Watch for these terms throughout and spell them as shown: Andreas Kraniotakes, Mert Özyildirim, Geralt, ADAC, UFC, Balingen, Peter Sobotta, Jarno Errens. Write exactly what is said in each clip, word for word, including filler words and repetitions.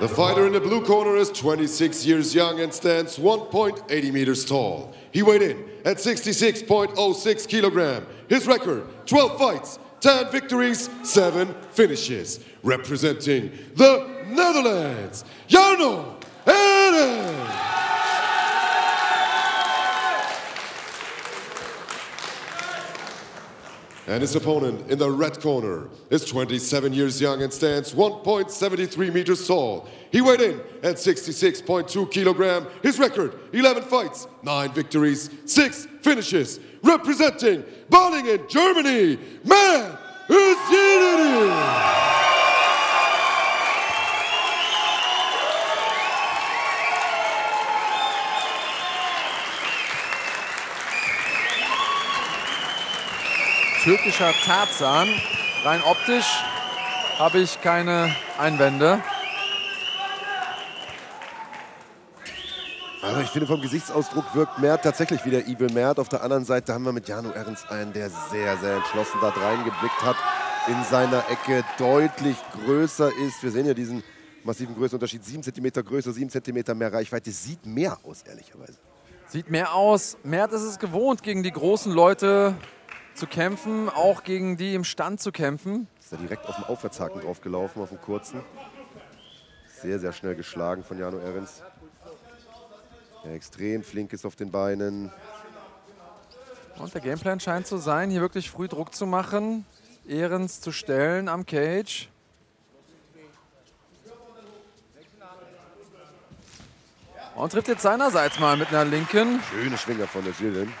The fighter in the blue corner is twenty-six years young and stands one point eight zero meters tall. He weighed in at sixty-six point zero six kilograms. His record, twelve fights, ten victories, seven finishes. Representing the Netherlands, Jarno Errens. And his opponent in the red corner is twenty-seven years young and stands one point seven three meters tall. He weighed in at sixty-six point two kilograms. His record, eleven fights, nine victories, six finishes. Representing Balingen, Germany, Mert Özyildirim. Türkischer Tarzan, rein optisch habe ich keine Einwände. Also ich finde, vom Gesichtsausdruck wirkt Mert tatsächlich wieder Evil Mert. Auf der anderen Seite haben wir mit Jarno Errens einen, der sehr, sehr entschlossen da reingeblickt hat, in seiner Ecke deutlich größer ist. Wir sehen ja diesen massiven Größenunterschied, sieben Zentimeter größer, sieben Zentimeter mehr Reichweite. Sieht mehr aus, ehrlicherweise. Sieht mehr aus. Mert ist es gewohnt, gegen die großen Leute zu kämpfen, auch gegen die im Stand zu kämpfen. Ist da direkt auf dem Aufwärtshaken drauf gelaufen, auf dem kurzen. Sehr, sehr schnell geschlagen von Jarno Errens, der extrem flink ist auf den Beinen. Und der Gameplan scheint zu sein, hier wirklich früh Druck zu machen, Errens zu stellen am Cage. Und trifft jetzt seinerseits mal mit einer linken. Schöne Schwinger von der Özyildirim.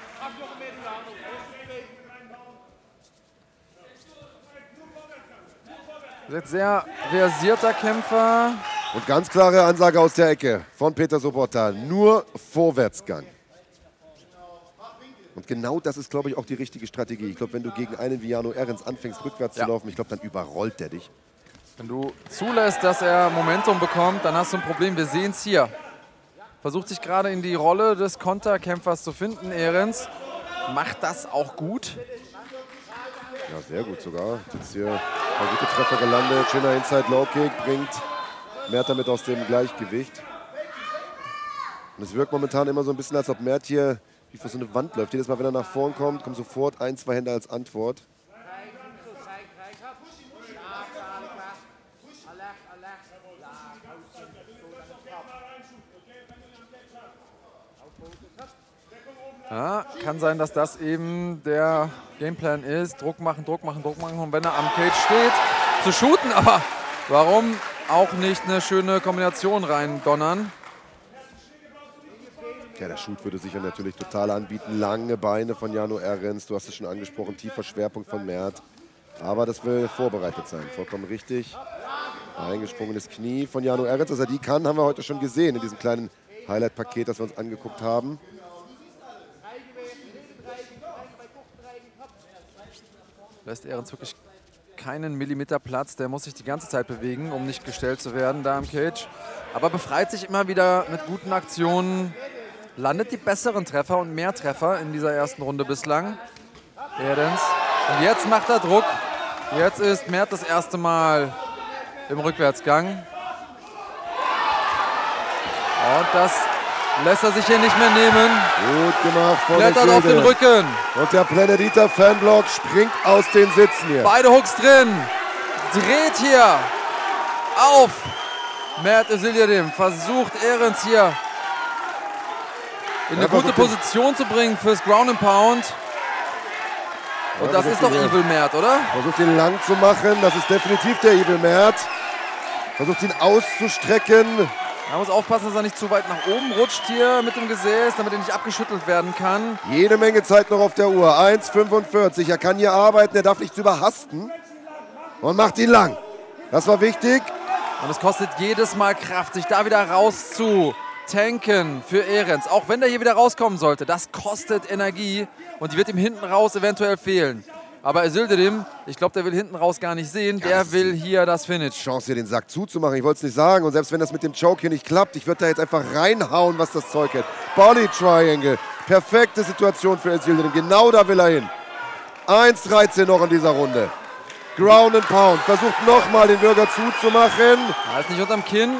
Sehr versierter Kämpfer. Und ganz klare Ansage aus der Ecke von Peter Sobotta. Nur Vorwärtsgang. Und genau das ist, glaube ich, auch die richtige Strategie. Ich glaube, wenn du gegen einen wie Jarno Errens anfängst, rückwärts ja. zu laufen, ich glaube, dann überrollt er dich. Wenn du zulässt, dass er Momentum bekommt, dann hast du ein Problem. Wir sehen es hier. Versucht sich gerade in die Rolle des Konterkämpfers zu finden, Errens. Macht das auch gut. Ja, sehr gut sogar. Jetzt hier ein guter Treffer gelandet. Schöner Inside-Low-Kick, bringt Mert damit aus dem Gleichgewicht. Und es wirkt momentan immer so ein bisschen, als ob Mert hier wie vor so eine Wand läuft. Jedes Mal, wenn er nach vorn kommt, kommen sofort ein, zwei Hände als Antwort. Ja, kann sein, dass das eben der Gameplan ist. Druck machen, Druck machen, Druck machen. Und wenn er am Cage steht, zu shooten. Aber warum auch nicht eine schöne Kombination rein donnern? Ja, der Shoot würde sich ja natürlich total anbieten. Lange Beine von Jarno Errens. Du hast es schon angesprochen. Tiefer Schwerpunkt von Mert. Aber das will vorbereitet sein. Vollkommen richtig. Eingesprungenes Knie von Jarno Errens. Dass er die kann, haben wir heute schon gesehen in diesem kleinen Highlight-Paket, das wir uns angeguckt haben. Lässt Errens wirklich keinen Millimeter Platz. Der muss sich die ganze Zeit bewegen, um nicht gestellt zu werden da im Cage. Aber befreit sich immer wieder mit guten Aktionen. Landet die besseren Treffer und mehr Treffer in dieser ersten Runde bislang. Errens. Und jetzt macht er Druck. Jetzt ist Mert das erste Mal im Rückwärtsgang. Und das lässt er sich hier nicht mehr nehmen. Gut gemacht von Klettert auf den Rücken. Und der Planetiter Fanblock springt aus den Sitzen hier. Beide Hooks drin. Dreht hier auf Mert Özyildirim. Versucht Errens hier in eine gute Position zu bringen fürs Ground and Pound. Und das ist doch Evil Mert, oder? Versucht ihn lang zu machen. Das ist definitiv der Evil Mert. Versucht ihn auszustrecken. Man muss aufpassen, dass er nicht zu weit nach oben rutscht hier mit dem Gesäß, damit er nicht abgeschüttelt werden kann. Jede Menge Zeit noch auf der Uhr. eins fünfundvierzig. Er kann hier arbeiten, er darf nichts überhasten. Und macht ihn lang. Das war wichtig. Und es kostet jedes Mal Kraft, sich da wieder raus zu tanken für Errens. Auch wenn der hier wieder rauskommen sollte, das kostet Energie. Und die wird ihm hinten raus eventuell fehlen. Aber Özyildirim, ich glaube, der will hinten raus gar nicht sehen. Der will hier das Finish. Chance, hier den Sack zuzumachen. Ich wollte es nicht sagen. Und selbst wenn das mit dem Choke hier nicht klappt, ich würde da jetzt einfach reinhauen, was das Zeug hat. Body Triangle. Perfekte Situation für Özyildirim. Genau da will er hin. eins dreizehn noch in dieser Runde. Ground and Pound. Versucht nochmal den Bürger zuzumachen. Er ist nicht unterm Kinn.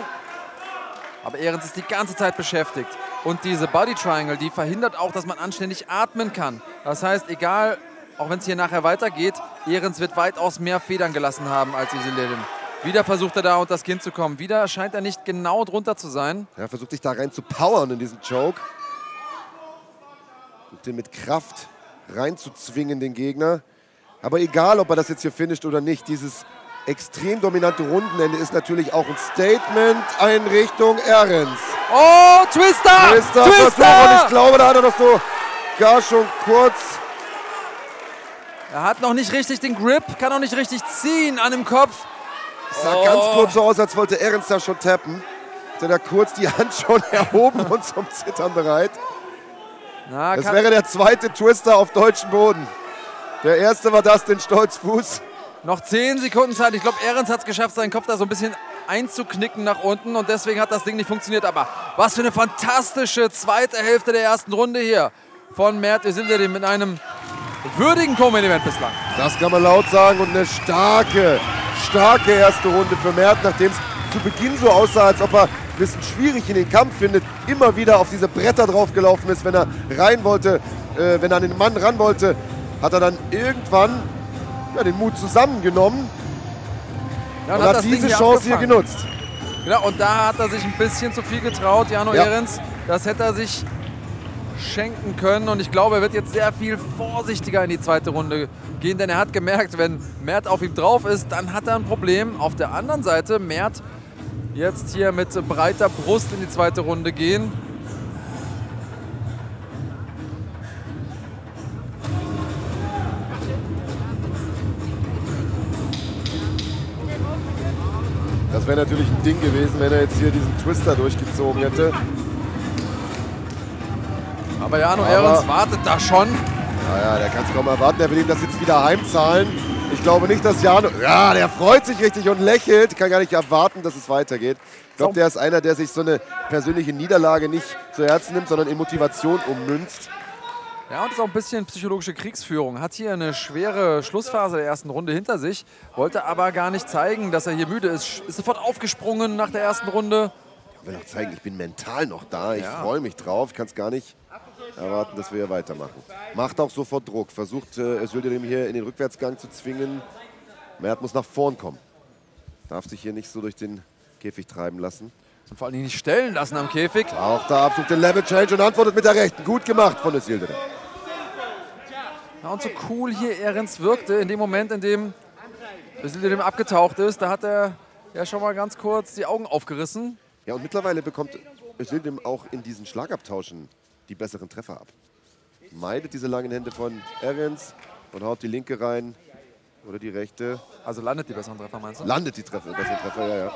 Aber Errens ist die ganze Zeit beschäftigt. Und diese Body Triangle, die verhindert auch, dass man anständig atmen kann. Das heißt, egal, auch wenn es hier nachher weitergeht, Errens wird weitaus mehr Federn gelassen haben als Özyildirim. Wieder versucht er da unter das Kinn zu kommen. Wieder scheint er nicht genau drunter zu sein. Er versucht sich da rein zu powern in diesen Choke. Und den mit Kraft reinzuzwingen, den Gegner. Aber egal, ob er das jetzt hier finisht oder nicht, dieses extrem dominante Rundenende ist natürlich auch ein Statement in Richtung Errens. Oh, Twister! Twister! Twister! Und ich glaube, da hat er doch so gar schon kurz... Er hat noch nicht richtig den Grip, kann noch nicht richtig ziehen an dem Kopf. Es sah oh. ganz kurz so aus, als wollte Errens da schon tappen. Denn er kurz die Hand schon erhoben und zum Zittern bereit. Na, das wäre der zweite Twister auf deutschem Boden. Der erste war das, den Stolzfuß. Noch zehn Sekunden Zeit. Ich glaube, Errens hat es geschafft, seinen Kopf da so ein bisschen einzuknicken nach unten. Und deswegen hat das Ding nicht funktioniert. Aber was für eine fantastische zweite Hälfte der ersten Runde hier von Mert Özyildirim mit einem würdigen Co-Main-Event bislang. Das kann man laut sagen. Und eine starke, starke erste Runde für Mert, nachdem es zu Beginn so aussah, als ob er ein bisschen schwierig in den Kampf findet. Immer wieder auf diese Bretter draufgelaufen ist, wenn er rein wollte, äh, wenn er an den Mann ran wollte, hat er dann irgendwann ja, den Mut zusammengenommen ja, und hat, hat diese Chance hier genutzt. Genau, und da hat er sich ein bisschen zu viel getraut, Jarno ja. Errens. Das hätte er sich schenken können und ich glaube, er wird jetzt sehr viel vorsichtiger in die zweite Runde gehen, denn er hat gemerkt, wenn Mert auf ihm drauf ist, dann hat er ein Problem. Auf der anderen Seite, Mert jetzt hier mit breiter Brust in die zweite Runde gehen. Das wäre natürlich ein Ding gewesen, wenn er jetzt hier diesen Twister durchgezogen hätte. Aber Jarno Errens wartet da schon. Naja, der kann es kaum erwarten. Der will ihm das jetzt wieder heimzahlen. Ich glaube nicht, dass Jarno... Ja, der freut sich richtig und lächelt. Kann gar nicht erwarten, dass es weitergeht. Ich glaube, der ist einer, der sich so eine persönliche Niederlage nicht zu Herzen nimmt, sondern in Motivation ummünzt. Ja, und ist auch ein bisschen psychologische Kriegsführung. Hat hier eine schwere Schlussphase der ersten Runde hinter sich, wollte aber gar nicht zeigen, dass er hier müde ist. Ist sofort aufgesprungen nach der ersten Runde. Ich will noch zeigen, ich bin mental noch da. Ich ja. freue mich drauf. Ich kann es gar nicht erwarten, dass wir hier weitermachen. Macht auch sofort Druck. Versucht äh, Özyildirim hier in den Rückwärtsgang zu zwingen. Mert muss nach vorn kommen. Darf sich hier nicht so durch den Käfig treiben lassen. Und vor allem nicht stellen lassen am Käfig. Auch da absolut den Level Change und antwortet mit der Rechten. Gut gemacht von Özyildirim. Ja, und so cool hier Errens wirkte, in dem Moment, in dem Özyildirim abgetaucht ist, da hat er ja schon mal ganz kurz die Augen aufgerissen. Ja, und mittlerweile bekommt Özyildirim auch in diesen Schlagabtauschen die besseren Treffer ab. Meidet diese langen Hände von Errens und haut die linke rein oder die rechte. Also landet die besseren Treffer, meinst du? Landet die Treffer, besseren Treffer, ja, ja.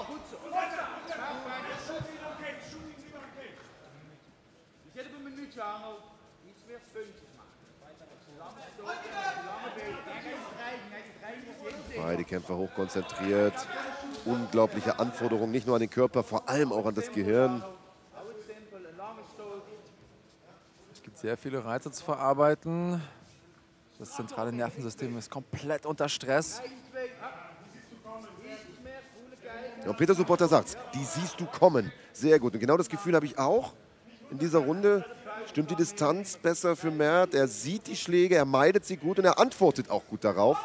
Beide Kämpfer hochkonzentriert. Unglaubliche Anforderungen, nicht nur an den Körper, vor allem auch an das Gehirn. Es gibt sehr viele Reize zu verarbeiten. Das zentrale Nervensystem ist komplett unter Stress. Ja, Peter Sobotta sagt's, die siehst du kommen. Sehr gut. Und genau das Gefühl habe ich auch in dieser Runde. Stimmt die Distanz besser für Mert? Er sieht die Schläge, er meidet sie gut und er antwortet auch gut darauf.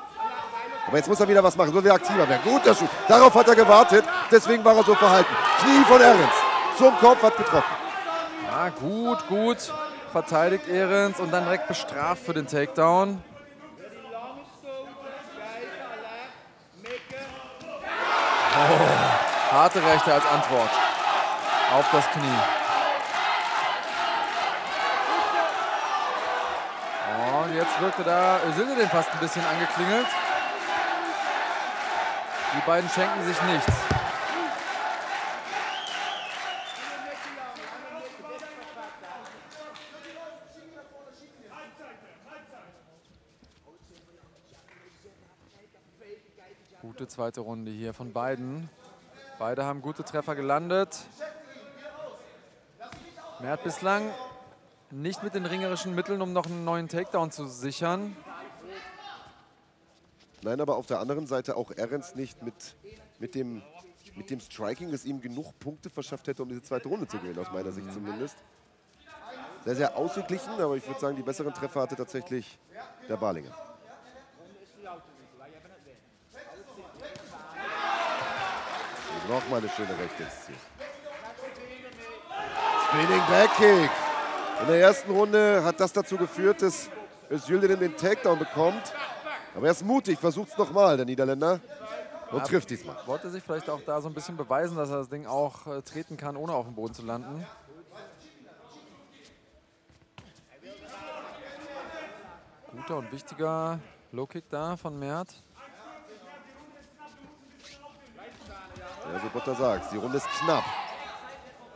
Aber jetzt muss er wieder was machen, so wie er aktiver werden. Guter Schuh. Darauf hat er gewartet, deswegen war er so verhalten. Knie von Errens. Zum Kopf hat getroffen. Ja, gut, gut. Verteidigt Errens und dann direkt bestraft für den Takedown. Oh, harte Rechte als Antwort auf das Knie. Und jetzt wirkte da Özyildirim fast ein bisschen angeklingelt. Die beiden schenken sich nichts. Gute zweite Runde hier von beiden. Beide haben gute Treffer gelandet. Mert bislang nicht mit den ringerischen Mitteln, um noch einen neuen Takedown zu sichern. Nein, aber auf der anderen Seite auch Errens nicht mit, mit dem mit dem Striking, das ihm genug Punkte verschafft hätte, um diese zweite Runde zu gehen, aus meiner Sicht zumindest. Sehr, sehr ausgeglichen, aber ich würde sagen, die besseren Treffer hatte tatsächlich der Balinger. Nochmal eine schöne rechte. Spinning Back Kick. In der ersten Runde hat das dazu geführt, dass Özyildirim den Takedown bekommt. Aber er ist mutig, versucht es nochmal, der Niederländer. Und ja, trifft diesmal. Wollte sich vielleicht auch da so ein bisschen beweisen, dass er das Ding auch äh, treten kann, ohne auf dem Boden zu landen. Guter und wichtiger Low-Kick da von Mert. Ja, Sobotta sagt, die Runde ist knapp.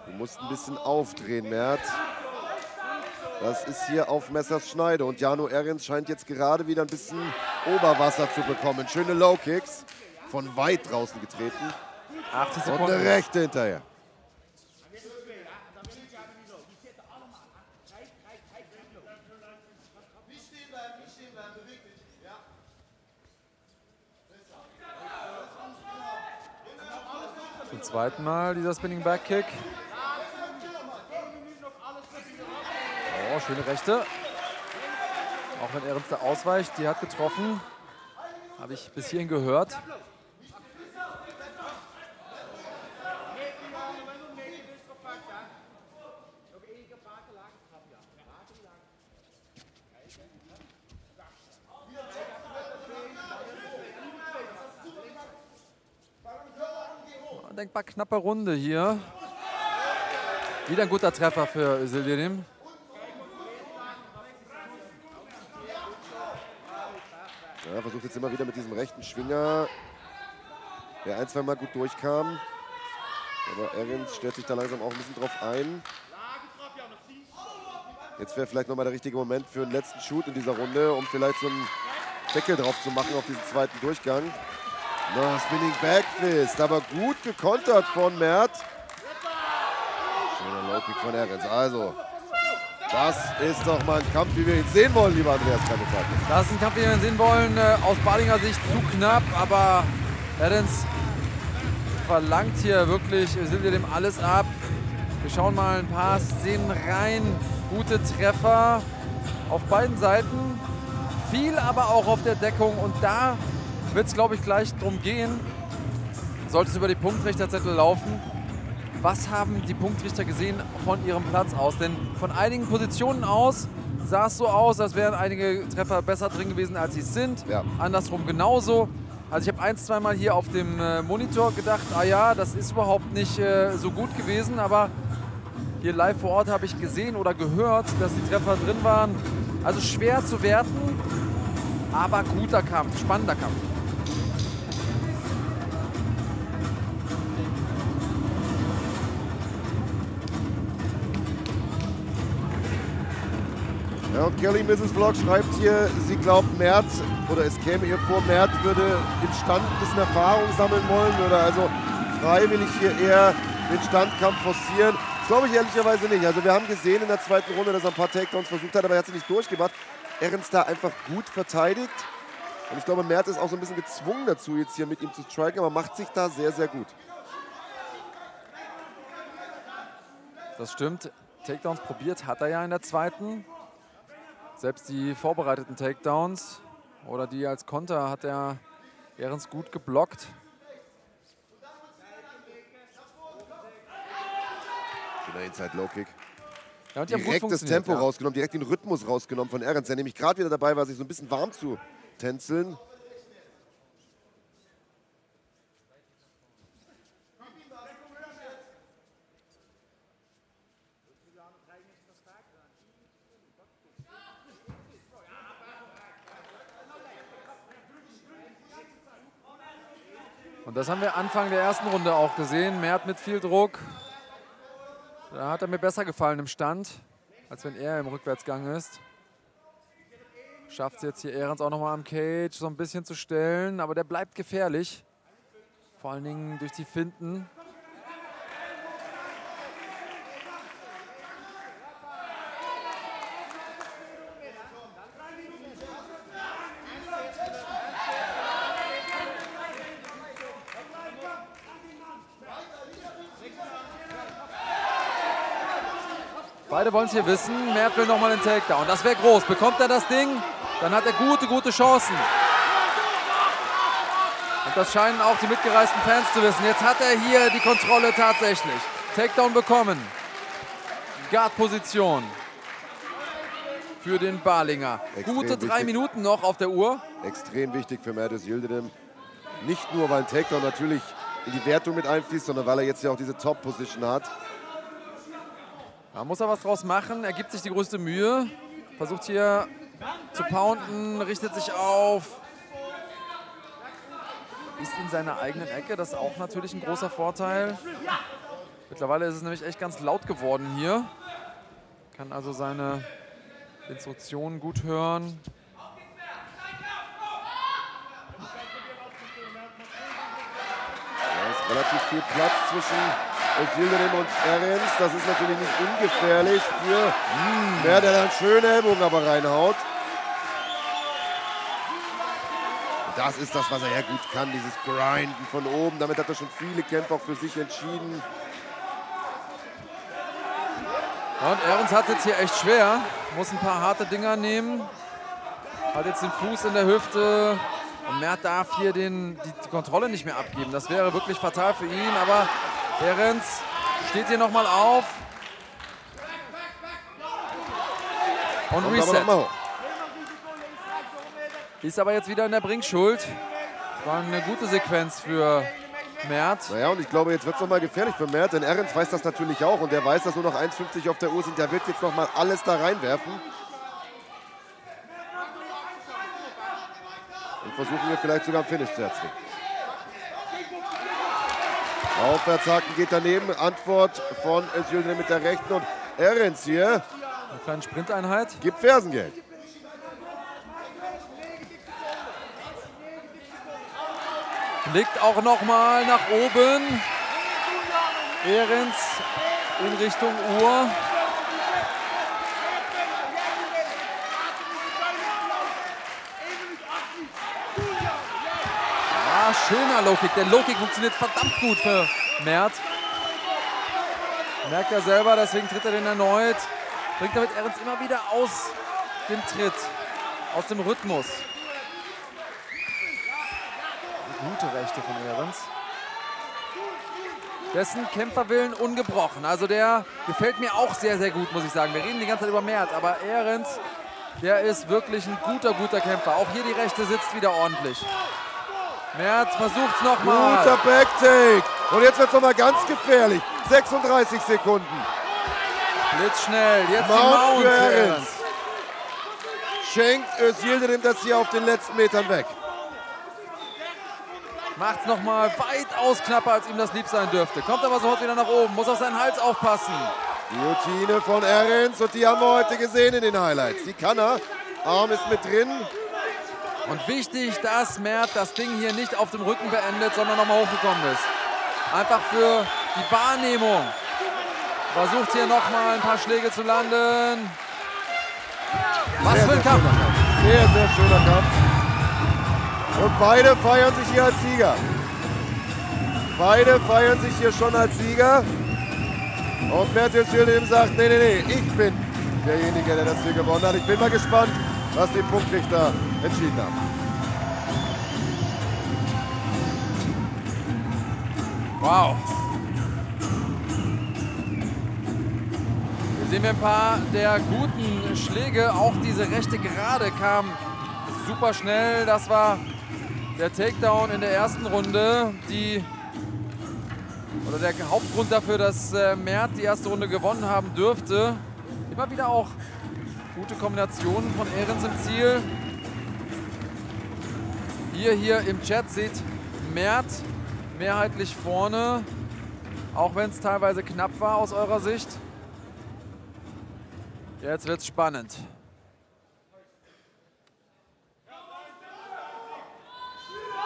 Du musst ein bisschen aufdrehen, Mert. Das ist hier auf Messers Schneide. Und Jarno Errens scheint jetzt gerade wieder ein bisschen Oberwasser zu bekommen. Schöne Low-Kicks. Von weit draußen getreten. achtzig Sekunden. Und eine rechte hinterher. Zum zweiten Mal dieser Spinning Back Kick. Oh, schöne rechte. Auch wenn Errens da ausweicht, die hat getroffen. Habe ich bis hierhin gehört. Denkbar knappe Runde hier. Wieder ein guter Treffer für Özyildirim. Ja, versucht jetzt immer wieder mit diesem rechten Schwinger, der ein, zwei Mal gut durchkam. Aber Errens stellt sich da langsam auch ein bisschen drauf ein. Jetzt wäre vielleicht nochmal der richtige Moment für den letzten Shoot in dieser Runde, um vielleicht so einen Deckel drauf zu machen auf diesen zweiten Durchgang. No, Spinning Backfist, aber gut gekontert von Mert. Schöner Low-Kick von Errens. Also, das ist doch mal ein Kampf, wie wir ihn sehen wollen, lieber Andreas Kraniotakes. Das ist ein Kampf, wie wir ihn sehen wollen. Aus Balinger Sicht zu knapp, aber Errens verlangt hier wirklich Özyildirim alles ab. Wir schauen mal ein paar Szenen rein. Gute Treffer auf beiden Seiten. Viel aber auch auf der Deckung und da wird es, glaube ich, gleich drum gehen, sollte es über die Punktrichterzettel laufen, was haben die Punktrichter gesehen von ihrem Platz aus? Denn von einigen Positionen aus sah es so aus, als wären einige Treffer besser drin gewesen, als sie sind. Ja. Andersrum genauso. Also ich habe ein-, zweimal hier auf dem äh, Monitor gedacht, ah ja, das ist überhaupt nicht äh, so gut gewesen, aber hier live vor Ort habe ich gesehen oder gehört, dass die Treffer drin waren. Also schwer zu werten, aber guter Kampf, spannender Kampf. Ja, und Kelly Missus Vlog schreibt hier, sie glaubt Mert, oder es käme ihr vor, Mert würde im Stand ein bisschen Erfahrung sammeln wollen, würde also freiwillig hier eher den Standkampf forcieren. Das glaube ich ehrlicherweise nicht. Also wir haben gesehen in der zweiten Runde, dass er ein paar Takedowns versucht hat, aber er hat sie nicht durchgemacht. Errens da einfach gut verteidigt. Und ich glaube, Mert ist auch so ein bisschen gezwungen dazu, jetzt hier mit ihm zu striken, aber macht sich da sehr, sehr gut. Das stimmt. Takedowns probiert hat er ja in der zweiten. Selbst die vorbereiteten Takedowns oder die als Konter hat er Errens gut geblockt. Schöner Inside Low Kick. Ja, direkt das Tempo ja. rausgenommen, direkt den Rhythmus rausgenommen von Errens, der nämlich gerade wieder dabei war, sich so ein bisschen warm zu tänzeln. Und das haben wir Anfang der ersten Runde auch gesehen. Mert mit viel Druck. Da hat er mir besser gefallen im Stand, als wenn er im Rückwärtsgang ist. Schafft es jetzt hier Errens auch nochmal am Cage so ein bisschen zu stellen, aber der bleibt gefährlich. Vor allen Dingen durch die Finten. Beide wollen es hier wissen. Mert will nochmal den Takedown. Das wäre groß. Bekommt er das Ding, dann hat er gute, gute Chancen. Und das scheinen auch die mitgereisten Fans zu wissen. Jetzt hat er hier die Kontrolle tatsächlich. Takedown bekommen. Guard-Position für den Balinger. Extrem gute drei wichtig. Minuten noch auf der Uhr. Extrem wichtig für Mert Özyildirim. Nicht nur, weil ein Takedown natürlich in die Wertung mit einfließt, sondern weil er jetzt ja auch diese Top-Position hat. Da muss er was draus machen. Er gibt sich die größte Mühe. Versucht hier zu pounden, richtet sich auf. Ist in seiner eigenen Ecke. Das ist auch natürlich ein großer Vorteil. Mittlerweile ist es nämlich echt ganz laut geworden hier. Kann also seine Instruktionen gut hören. Da ist relativ viel Platz zwischen Özyildirim und Errens. Das ist natürlich nicht ungefährlich für wer, der dann schöne Ellbogen aber reinhaut. Das ist das, was er ja gut kann, dieses Grinden von oben. Damit hat er schon viele Kämpfe auch für sich entschieden. Und Errens hat es jetzt hier echt schwer. Muss ein paar harte Dinger nehmen. Hat jetzt den Fuß in der Hüfte. Und Mert darf hier den, die, die Kontrolle nicht mehr abgeben. Das wäre wirklich fatal für ihn, aber Errens steht hier nochmal auf. Und Reset. Ist aber jetzt wieder in der Bringschuld. Das war eine gute Sequenz für Mert. Naja, und ich glaube, jetzt wird es nochmal gefährlich für Mert, denn Errens weiß das natürlich auch. Und der weiß, dass nur noch eins fünfzig auf der Uhr sind. Der wird jetzt nochmal alles da reinwerfen. Und versuchen wir vielleicht sogar ein Finish zu erzielen. Aufwärtshaken geht daneben. Antwort von Özyildirim mit der rechten und Errens hier. Eine kleine Sprinteinheit. Gibt Fersengeld. Blickt auch nochmal nach oben. Errens in Richtung Uhr. Schöner Low-Kick. Der Low-Kick funktioniert verdammt gut für Mert. Merkt er selber, deswegen tritt er den erneut. Bringt damit Errens immer wieder aus dem Tritt, aus dem Rhythmus. Gute Rechte von Errens. Dessen Kämpferwillen ungebrochen. Also der gefällt mir auch sehr, sehr gut, muss ich sagen. Wir reden die ganze Zeit über Mert, aber Errens, der ist wirklich ein guter, guter Kämpfer. Auch hier die Rechte sitzt wieder ordentlich. Mert versucht's nochmal. Guter Backtake. Und jetzt wird's nochmal ganz gefährlich. sechsunddreißig Sekunden. Blitzschnell. Jetzt Mount die Mount Errens. Schenkt Özyildirim das hier auf den letzten Metern weg. Macht's nochmal weitaus knapper, als ihm das lieb sein dürfte. Kommt aber sofort wieder nach oben. Muss auf seinen Hals aufpassen. Die Routine von Errens. Und die haben wir heute gesehen in den Highlights. Die kann er. Arm ist mit drin. Und wichtig, dass Mert das Ding hier nicht auf dem Rücken beendet, sondern nochmal hochgekommen ist. Einfach für die Wahrnehmung. Versucht hier nochmal ein paar Schläge zu landen. Was für ein Kampf. Sehr, sehr schöner Kampf. Und beide feiern sich hier als Sieger. Beide feiern sich hier schon als Sieger. Und Mert Özyildirim sagt, nee, nee, nee, ich bin derjenige, der das hier gewonnen hat. Ich bin mal gespannt, was die Punktrichter entschieden haben. Wow. Hier sehen wir ein paar der guten Schläge. Auch diese rechte Gerade kam super schnell. Das war der Takedown in der ersten Runde. Die, oder der Hauptgrund dafür, dass Mert die erste Runde gewonnen haben dürfte. Immer wieder auch gute Kombinationen von Errens im Ziel. Ihr hier im Chat seht Mert mehrheitlich vorne, auch wenn es teilweise knapp war aus eurer Sicht. Jetzt wird's spannend.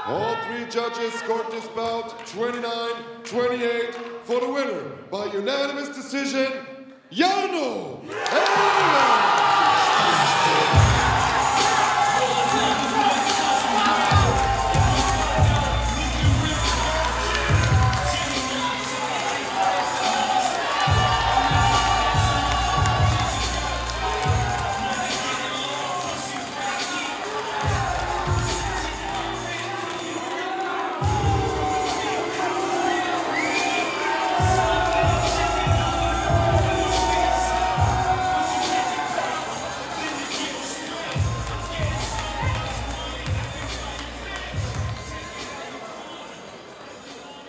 All three judges scored this bout twenty-nine twenty-eight for the winner by unanimous decision, Jarno Errens!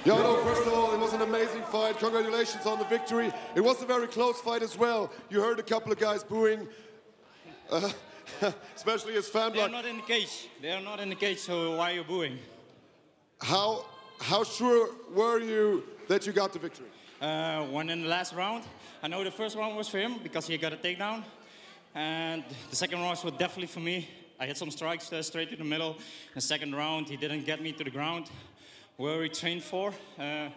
Jarno, first of all, it was an amazing fight. Congratulations on the victory. It was a very close fight as well. You heard a couple of guys booing, uh, especially his fan block. They are not in the cage. They are not in the cage, so why are you booing? How, how sure were you that you got the victory? Uh, one in the last round. I know the first round was for him because he got a takedown. And the second round was definitely for me. I had some strikes uh, straight to the middle. In the second round, he didn't get me to the ground where he trained for. Uh,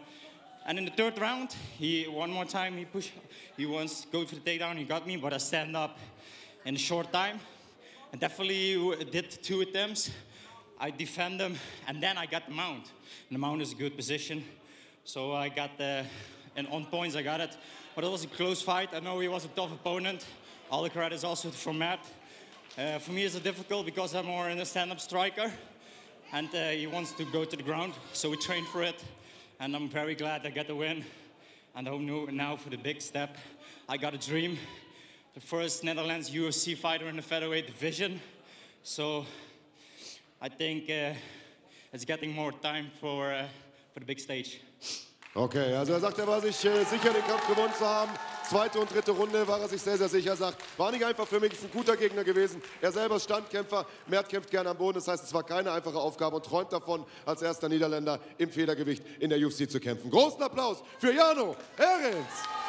and in the third round, he one more time, he pushed, he wants to go for the takedown, he got me, but I stand up in a short time. And definitely did two attempts. I defend them, and then I got the mount. And the mount is a good position. So I got the, and on points I got it. But it was a close fight. I know he was a tough opponent. All the credit is also for Mert. Uh, for me, it's difficult because I'm more a stand-up striker, and uh, he wants to go to the ground, so we trained for it. And I'm very glad I got the win. And I hope now for the big step. I got a dream, the first Netherlands U F C fighter in the featherweight division. So I think uh, it's getting more time for uh, for the big stage. Okay, also er sagt, er war sich äh, sicher, den Kampf gewonnen zu haben. Zweite und dritte Runde war er sich sehr, sehr sicher. Sagt, war nicht einfach für mich, ist ein guter Gegner gewesen. Er selber ist Standkämpfer, Mert kämpft gerne am Boden. Das heißt, es war keine einfache Aufgabe und träumt davon, als erster Niederländer im Federgewicht in der U F C zu kämpfen. Großen Applaus für Jarno Errens.